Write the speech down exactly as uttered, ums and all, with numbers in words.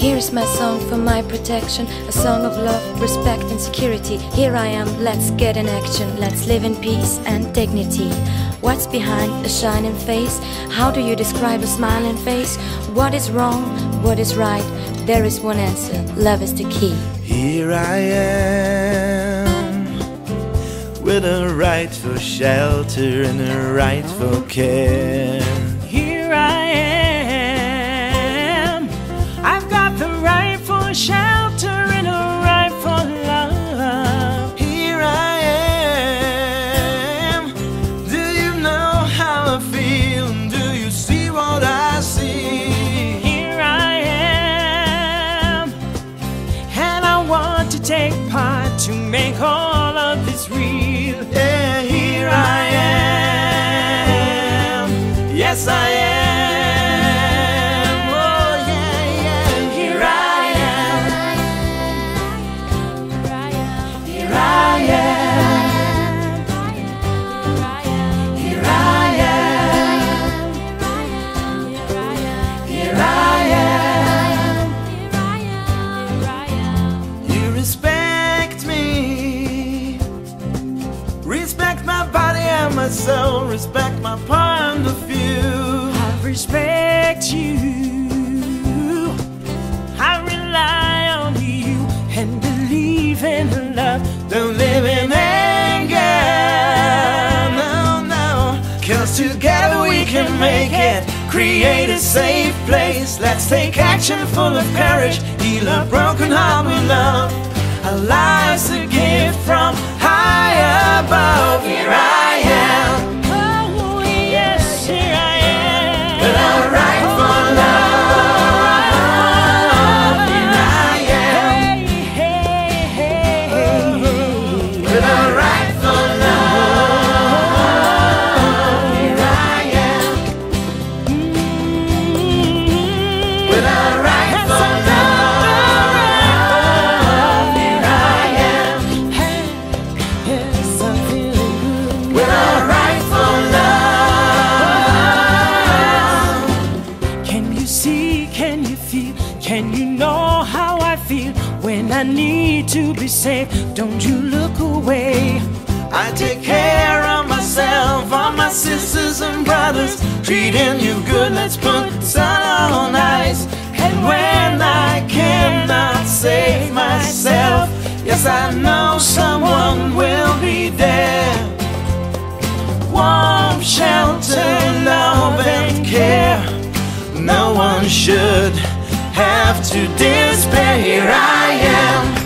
Here's my song for my protection, a song of love, respect and security. Here I am, let's get in action, let's live in peace and dignity. What's behind a shining face? How do you describe a smiling face? What is wrong? What is right? There is one answer, love is the key. Here I am, with a right for shelter and a right for care. Here I am, I've got the right for shelter and a right for love. Here I am, do you know how I feel? Do you see what I see? Here I am, and I want to take part to make all of this real. Yeah, here I am, yes I am. Respect my body and my soul, respect my point of view. I respect you, I rely on you, and believe in love. Don't live in anger, no, no, cause together we can make it, create a safe place. Let's take action full of courage, heal a broken heart with love. Our lives a gift from high above. Here I am. Oh yes, here I am. But I'm right for love. Here I am. Hey, hey, hey. But I'm right for love. Here I am. Mm-hmm. But I'm right for love. Can you know how I feel when I need to be safe? Don't you look away. I take care of myself, all my sisters and brothers, treating you good. Let's put sun on ice. And when I cannot save myself, yes, I know someone will be there. Warm shelter, love and care. No one should have to despair. Here I am.